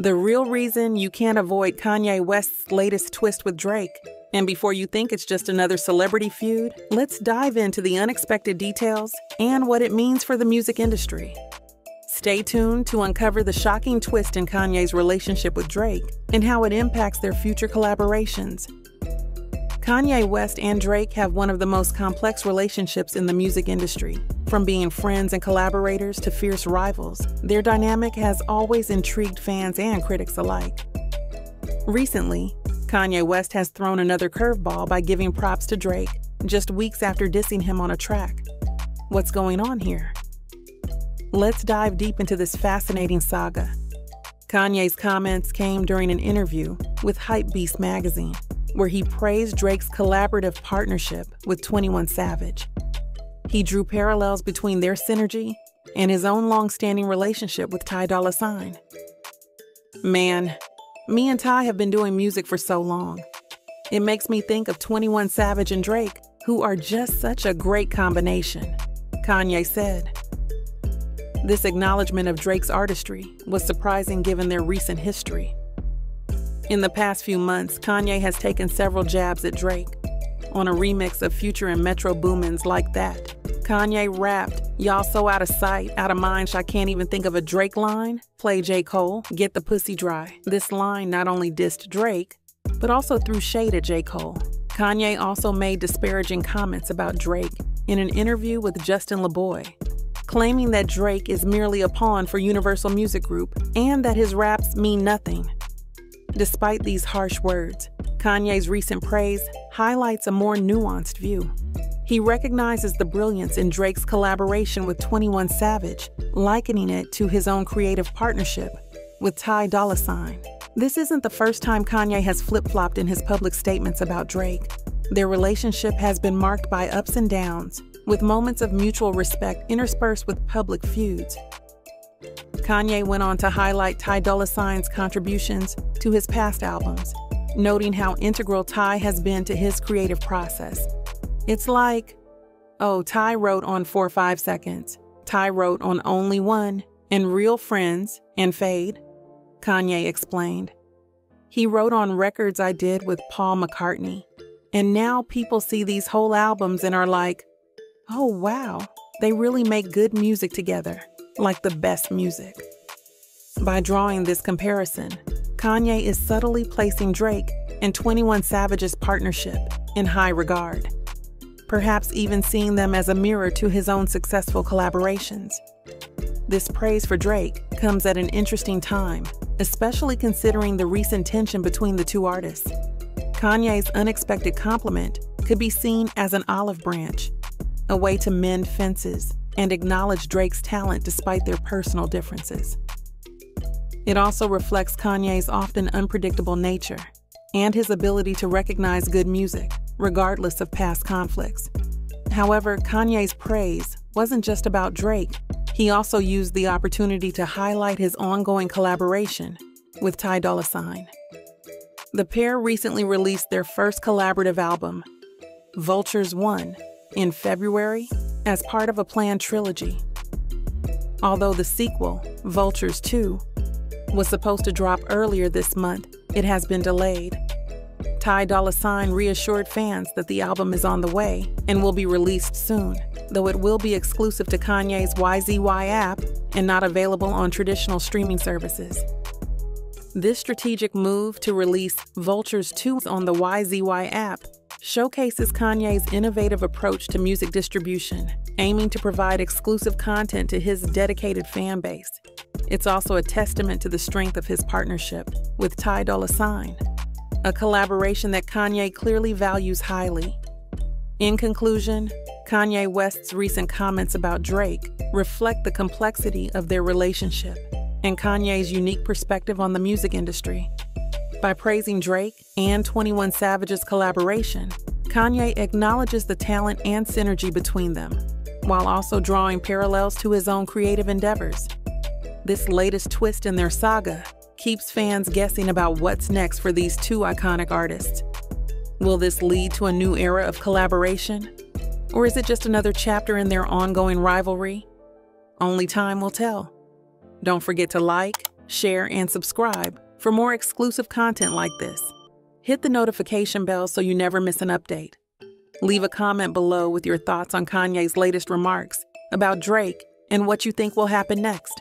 The real reason you can't avoid Kanye West's latest twist with Drake. And before you think it's just another celebrity feud, let's dive into the unexpected details and what it means for the music industry. Stay tuned to uncover the shocking twist in Kanye's relationship with Drake and how it impacts their future collaborations. Kanye West and Drake have one of the most complex relationships in the music industry. From being friends and collaborators to fierce rivals, their dynamic has always intrigued fans and critics alike. Recently, Kanye West has thrown another curveball by giving props to Drake just weeks after dissing him on a track. What's going on here? Let's dive deep into this fascinating saga. Kanye's comments came during an interview with Hypebeast magazine, where he praised Drake's collaborative partnership with 21 Savage. He drew parallels between their synergy and his own long-standing relationship with Ty Dolla $ign. Man, me and Ty have been doing music for so long. It makes me think of 21 Savage and Drake, who are just such a great combination, Kanye said. This acknowledgement of Drake's artistry was surprising given their recent history. In the past few months, Kanye has taken several jabs at Drake. On a remix of Future and Metro Boomin's Like That, Kanye rapped, "Y'all so out of sight, out of mind, I can't even think of a Drake line." Play J. Cole, "Get the Pussy Dry." This line not only dissed Drake, but also threw shade at J. Cole. Kanye also made disparaging comments about Drake in an interview with Justin LaBoye, claiming that Drake is merely a pawn for Universal Music Group and that his raps mean nothing. Despite these harsh words, Kanye's recent praise highlights a more nuanced view. He recognizes the brilliance in Drake's collaboration with 21 Savage, likening it to his own creative partnership with Ty Dolla $ign. This isn't the first time Kanye has flip-flopped in his public statements about Drake. Their relationship has been marked by ups and downs, with moments of mutual respect interspersed with public feuds. Kanye went on to highlight Ty Dolla $ign's contributions to his past albums, noting how integral Ty has been to his creative process. It's like, "Oh, Ty wrote on 4 or 5 Seconds, Ty wrote on Only One, and Real Friends, and Fade," Kanye explained. "He wrote on records I did with Paul McCartney, and now people see these whole albums and are like, oh wow, they really make good music together, like the best music." By drawing this comparison, Kanye is subtly placing Drake and 21 Savage's partnership in high regard, perhaps even seeing them as a mirror to his own successful collaborations. This praise for Drake comes at an interesting time, especially considering the recent tension between the two artists. Kanye's unexpected compliment could be seen as an olive branch, a way to mend fences and acknowledge Drake's talent despite their personal differences. It also reflects Kanye's often unpredictable nature and his ability to recognize good music, regardless of past conflicts. However, Kanye's praise wasn't just about Drake. He also used the opportunity to highlight his ongoing collaboration with Ty Dolla $ign. The pair recently released their first collaborative album, Vultures 1, in February as part of a planned trilogy. Although the sequel, Vultures 2, was supposed to drop earlier this month, it has been delayed. Ty Dolla $ign reassured fans that the album is on the way and will be released soon, though it will be exclusive to Kanye's YZY app and not available on traditional streaming services. This strategic move to release Vultures 2 on the YZY app showcases Kanye's innovative approach to music distribution, aiming to provide exclusive content to his dedicated fan base. It's also a testament to the strength of his partnership with Ty Dolla $ign, a collaboration that Kanye clearly values highly. In conclusion, Kanye West's recent comments about Drake reflect the complexity of their relationship and Kanye's unique perspective on the music industry. By praising Drake and 21 Savage's collaboration, Kanye acknowledges the talent and synergy between them, while also drawing parallels to his own creative endeavors. This latest twist in their saga keeps fans guessing about what's next for these two iconic artists. Will this lead to a new era of collaboration? Or is it just another chapter in their ongoing rivalry? Only time will tell. Don't forget to like, share, and subscribe for more exclusive content like this. Hit the notification bell so you never miss an update. Leave a comment below with your thoughts on Kanye's latest remarks about Drake and what you think will happen next.